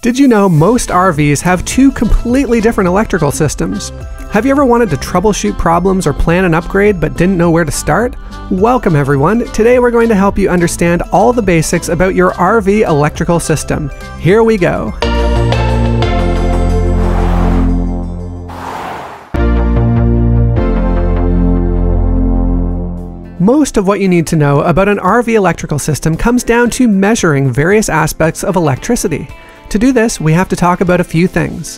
Did you know most RVs have two completely different electrical systems? Have you ever wanted to troubleshoot problems or plan an upgrade but didn't know where to start? Welcome everyone! Today we're going to help you understand all the basics about your RV electrical system. Here we go! Most of what you need to know about an RV electrical system comes down to measuring various aspects of electricity. To do this, we have to talk about a few things.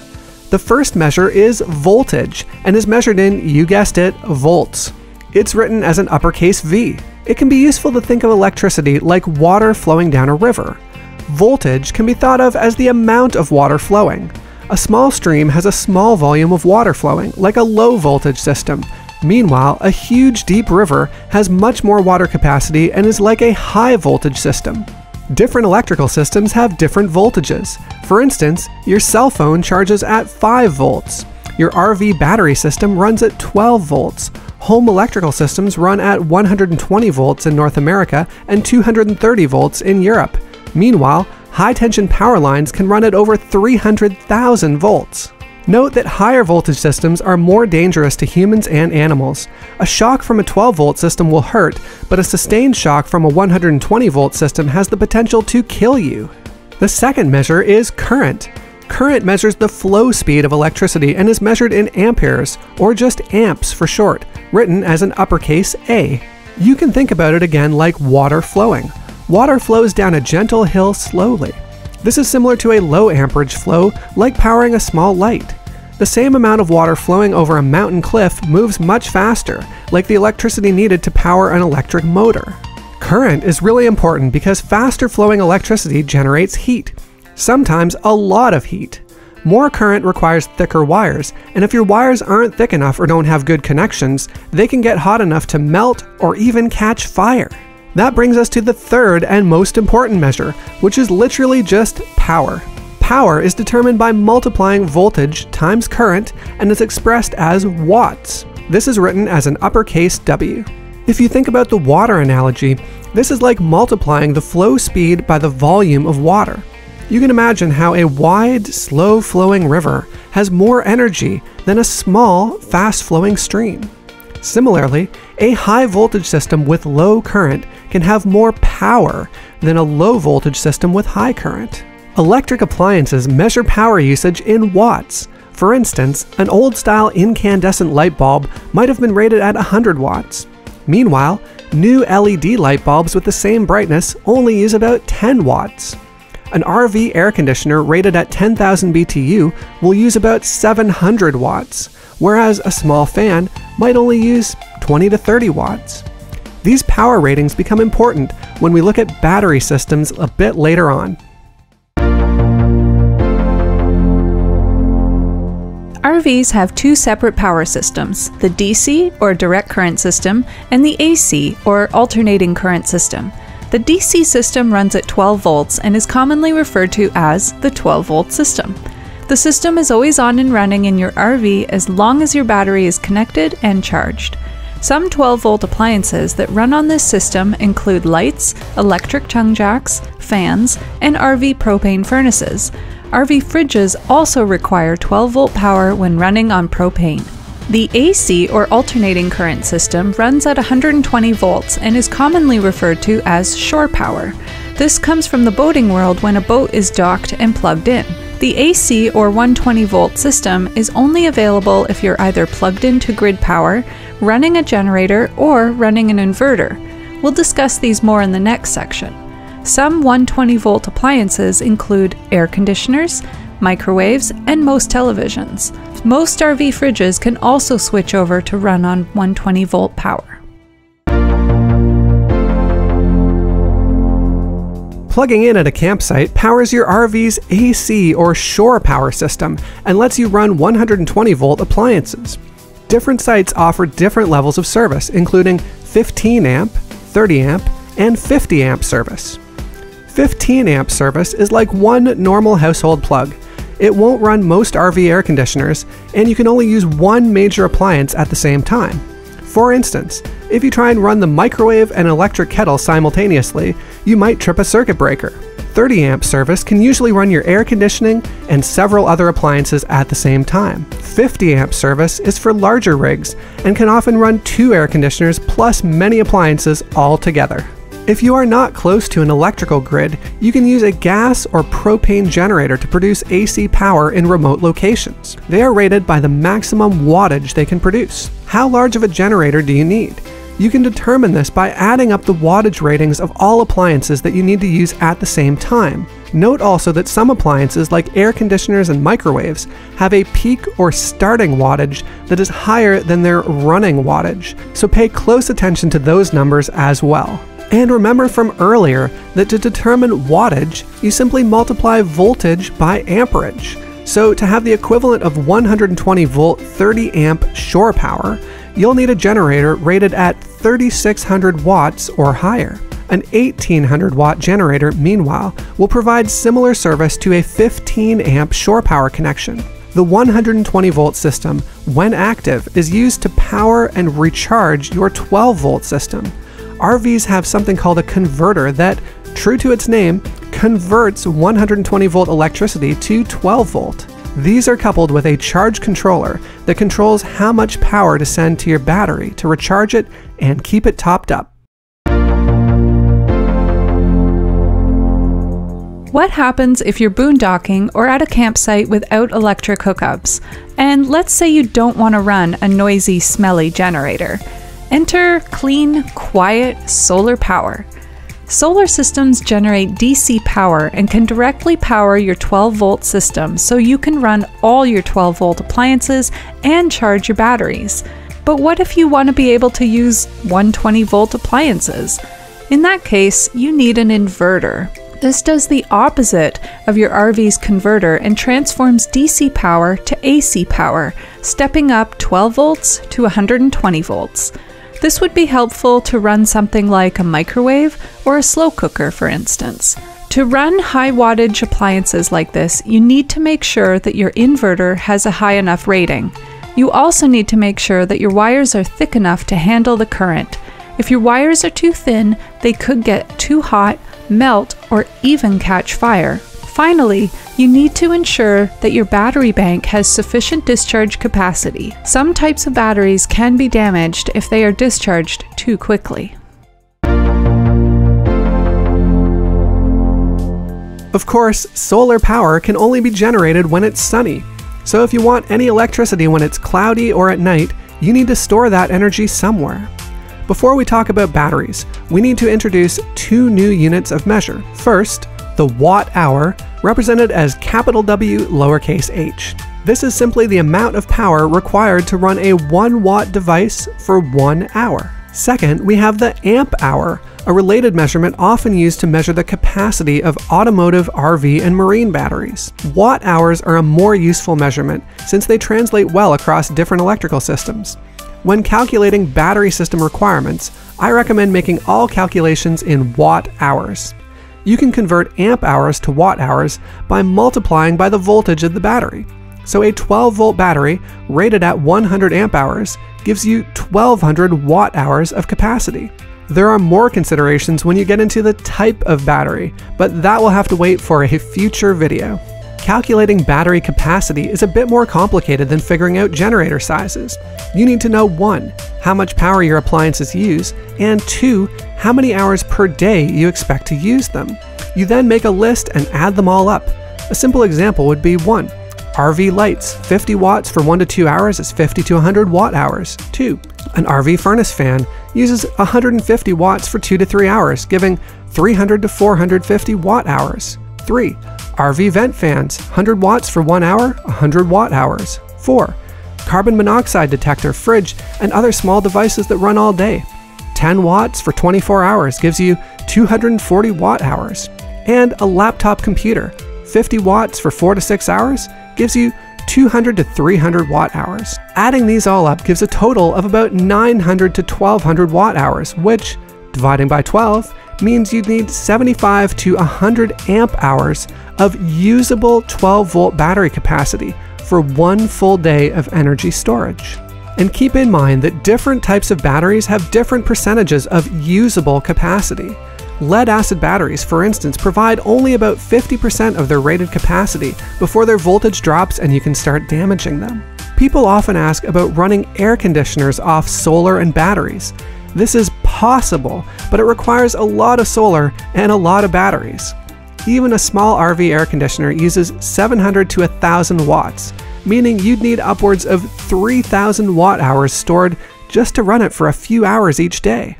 The first measure is voltage, and is measured in, you guessed it, volts. It's written as an uppercase V. It can be useful to think of electricity like water flowing down a river. Voltage can be thought of as the amount of water flowing. A small stream has a small volume of water flowing, like a low voltage system. Meanwhile, a huge deep river has much more water capacity and is like a high voltage system. Different electrical systems have different voltages. For instance, your cell phone charges at 5 volts. Your RV battery system runs at 12 volts. Home electrical systems run at 120 volts in North America and 230 volts in Europe. Meanwhile, high-tension power lines can run at over 300,000 volts. Note that higher voltage systems are more dangerous to humans and animals. A shock from a 12-volt system will hurt, but a sustained shock from a 120-volt system has the potential to kill you. The second measure is current. Current measures the flow speed of electricity and is measured in amperes, or just amps for short, written as an uppercase A. You can think about it again like water flowing. Water flows down a gentle hill slowly. This is similar to a low amperage flow, like powering a small light. The same amount of water flowing over a mountain cliff moves much faster, like the electricity needed to power an electric motor. Current is really important because faster flowing electricity generates heat, sometimes a lot of heat. More current requires thicker wires, and if your wires aren't thick enough or don't have good connections, they can get hot enough to melt or even catch fire. That brings us to the third and most important measure, which is literally just power. Power is determined by multiplying voltage times current and is expressed as watts. This is written as an uppercase W. If you think about the water analogy, this is like multiplying the flow speed by the volume of water. You can imagine how a wide, slow-flowing river has more energy than a small, fast-flowing stream. Similarly, a high voltage system with low current can have more power than a low voltage system with high current. Electric appliances measure power usage in watts. For instance, an old-style incandescent light bulb might have been rated at 100 watts. Meanwhile, new LED light bulbs with the same brightness only use about 10 watts. An RV air conditioner rated at 10,000 BTU will use about 700 watts, whereas a small fan might only use 20 to 30 watts. These power ratings become important when we look at battery systems a bit later on. RVs have two separate power systems, the DC, or direct current system, and the AC, or alternating current system. The DC system runs at 12 volts and is commonly referred to as the 12-volt system. The system is always on and running in your RV as long as your battery is connected and charged. Some 12-volt appliances that run on this system include lights, electric tongue jacks, fans, and RV propane furnaces. RV fridges also require 12-volt power when running on propane. The AC, or alternating current system, runs at 120 volts and is commonly referred to as shore power. This comes from the boating world when a boat is docked and plugged in. The AC, or 120-volt system, is only available if you're either plugged into grid power, running a generator, or running an inverter. We'll discuss these more in the next section. Some 120-volt appliances include air conditioners, microwaves, and most televisions. Most RV fridges can also switch over to run on 120-volt power. Plugging in at a campsite powers your RV's AC, or shore power system, and lets you run 120-volt appliances. Different sites offer different levels of service, including 15-amp, 30-amp, and 50-amp service. 15-amp service is like one normal household plug. It won't run most RV air conditioners, and you can only use one major appliance at the same time. For instance, if you try and run the microwave and electric kettle simultaneously, you might trip a circuit breaker. 30 amp service can usually run your air conditioning and several other appliances at the same time. 50 amp service is for larger rigs and can often run 2 air conditioners plus many appliances all together. If you are not close to an electrical grid, you can use a gas or propane generator to produce AC power in remote locations. They are rated by the maximum wattage they can produce. How large of a generator do you need? You can determine this by adding up the wattage ratings of all appliances that you need to use at the same time. Note also that some appliances, like air conditioners and microwaves, have a peak or starting wattage that is higher than their running wattage, so pay close attention to those numbers as well. And remember from earlier that to determine wattage, you simply multiply voltage by amperage. So to have the equivalent of 120 volt 30 amp shore power, you'll need a generator rated at 3600 watts or higher. An 1800 watt generator, meanwhile, will provide similar service to a 15 amp shore power connection. The 120 volt system, when active, is used to power and recharge your 12 volt system. RVs have something called a converter that, true to its name, converts 120 volt electricity to 12 volt. These are coupled with a charge controller that controls how much power to send to your battery to recharge it and keep it topped up. What happens if you're boondocking or at a campsite without electric hookups? And let's say you don't want to run a noisy, smelly generator. Enter clean, quiet solar power. Solar systems generate DC power and can directly power your 12 volt system, so you can run all your 12 volt appliances and charge your batteries. But what if you want to be able to use 120 volt appliances? In that case, you need an inverter. This does the opposite of your RV's converter and transforms DC power to AC power, stepping up 12 volts to 120 volts. This would be helpful to run something like a microwave or a slow cooker, for instance. To run high wattage appliances like this, you need to make sure that your inverter has a high enough rating. You also need to make sure that your wires are thick enough to handle the current. If your wires are too thin, they could get too hot, melt, or even catch fire. Finally, you need to ensure that your battery bank has sufficient discharge capacity. Some types of batteries can be damaged if they are discharged too quickly. Of course, solar power can only be generated when it's sunny. So if you want any electricity when it's cloudy or at night, you need to store that energy somewhere. Before we talk about batteries, we need to introduce 2 new units of measure. First, the watt-hour, represented as capital W, lowercase h. This is simply the amount of power required to run a 1-watt device for 1 hour. Second, we have the amp-hour, a related measurement often used to measure the capacity of automotive, RV, and marine batteries. Watt-hours are a more useful measurement since they translate well across different electrical systems. When calculating battery system requirements, I recommend making all calculations in watt-hours. You can convert amp hours to watt hours by multiplying by the voltage of the battery. So a 12 volt battery rated at 100 amp hours gives you 1200 watt hours of capacity. There are more considerations when you get into the type of battery, but that will have to wait for a future video. Calculating battery capacity is a bit more complicated than figuring out generator sizes. You need to know 1, how much power your appliances use, and 2, how many hours per day you expect to use them. You then make a list and add them all up. A simple example would be 1. RV lights, 50 watts for 1 to 2 hours is 50 to 100 watt hours. 2. An RV furnace fan uses 150 watts for 2 to 3 hours, giving 300 to 450 watt hours. 3. RV vent fans, 100 watts for 1 hour, 100 watt hours. 4. Carbon monoxide detector, fridge, and other small devices that run all day. 10 watts for 24 hours gives you 240 watt hours. And a laptop computer, 50 watts for 4 to 6 hours gives you 200 to 300 watt hours. Adding these all up gives a total of about 900 to 1200 watt hours, which, dividing by 12, means you'd need 75 to 100 amp hours of usable 12 volt battery capacity for 1 full day of energy storage. And keep in mind that different types of batteries have different percentages of usable capacity. Lead-acid batteries, for instance, provide only about 50% of their rated capacity before their voltage drops and you can start damaging them. People often ask about running air conditioners off solar and batteries. This is possible, but it requires a lot of solar and a lot of batteries. Even a small RV air conditioner uses 700 to 1,000 watts, meaning you'd need upwards of 3,000 watt-hours stored just to run it for a few hours each day.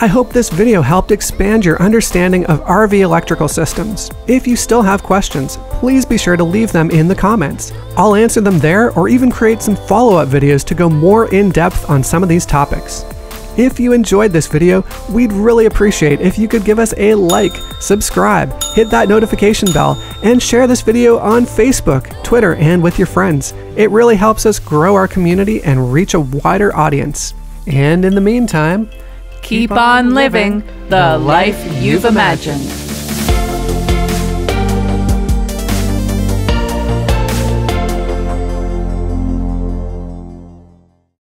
I hope this video helped expand your understanding of RV electrical systems. If you still have questions, please be sure to leave them in the comments. I'll answer them there or even create some follow-up videos to go more in-depth on some of these topics. If you enjoyed this video, we'd really appreciate if you could give us a like, subscribe, hit that notification bell, and share this video on Facebook, Twitter, and with your friends. It really helps us grow our community and reach a wider audience. And in the meantime, keep on living the life you've imagined.